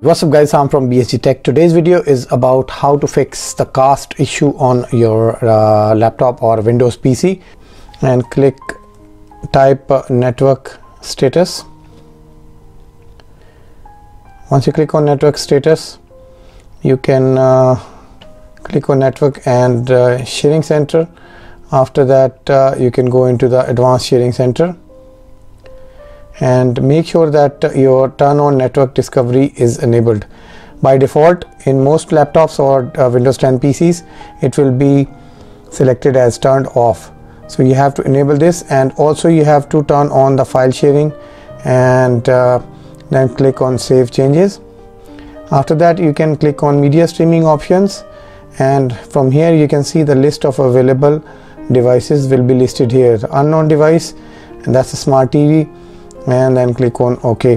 What's up guys, I'm from BSG Tech. Today's video is about how to fix the cast issue on your laptop or Windows PC. And type network status. Once you click on network status, you can click on network and sharing center. After that, you can go into the advanced sharing center. And make sure that your turn on network discovery is enabled. By default, in most laptops or Windows 10 PCs, it will be selected as turned off. So you have to enable this, and also you have to turn on the file sharing and then click on save changes. After that, you can click on media streaming options, and from here you can see the list of available devices will be listed here. The unknown device, and that's a smart TV. And then click on OK.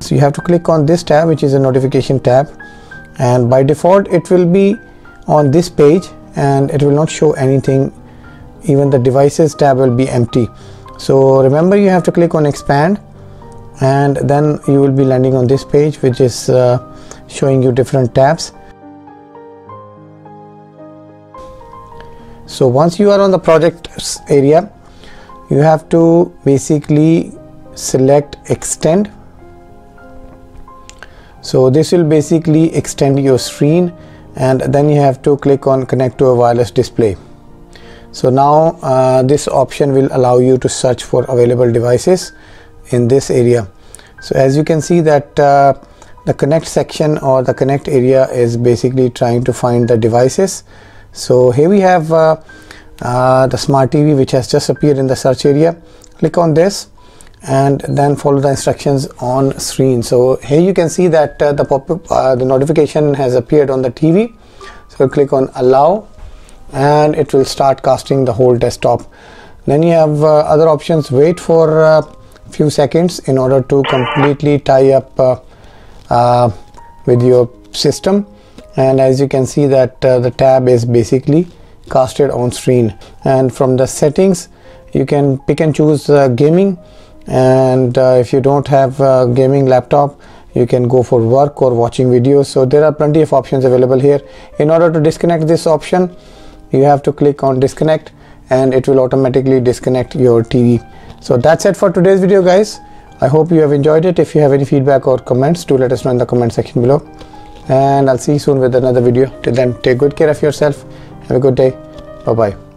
So you have to click on this tab, which is a notification tab, and by default it will be on this page and it will not show anything. Even the devices tab will be empty. So remember, you have to click on expand, and then you will be landing on this page, which is showing you different tabs. So once you are on the projects area, you have to basically select extend. So this will basically extend your screen, and then you have to click on connect to a wireless display. So now this option will allow you to search for available devices in this area. So as you can see that the connect section or the connect area is basically trying to find the devices. So here we have the smart TV, which has just appeared in the search area. Click on this and then follow the instructions on screen. So here you can see that the pop-up, the notification has appeared on the TV. So click on allow and it will start casting the whole desktop. Then you have other options. Wait for few seconds in order to completely tie up with your system, and as you can see that the tab is basically casted on screen. And from the settings you can pick and choose gaming, and if you don't have a gaming laptop, you can go for work or watching videos. So there are plenty of options available here. In order to disconnect this option, you have to click on disconnect and it will automatically disconnect your TV. So that's it for today's video guys. I hope you have enjoyed it. If you have any feedback or comments, do let us know in the comment section below. And I'll see you soon with another video. Till then, take good care of yourself. Have a good day. Bye-bye.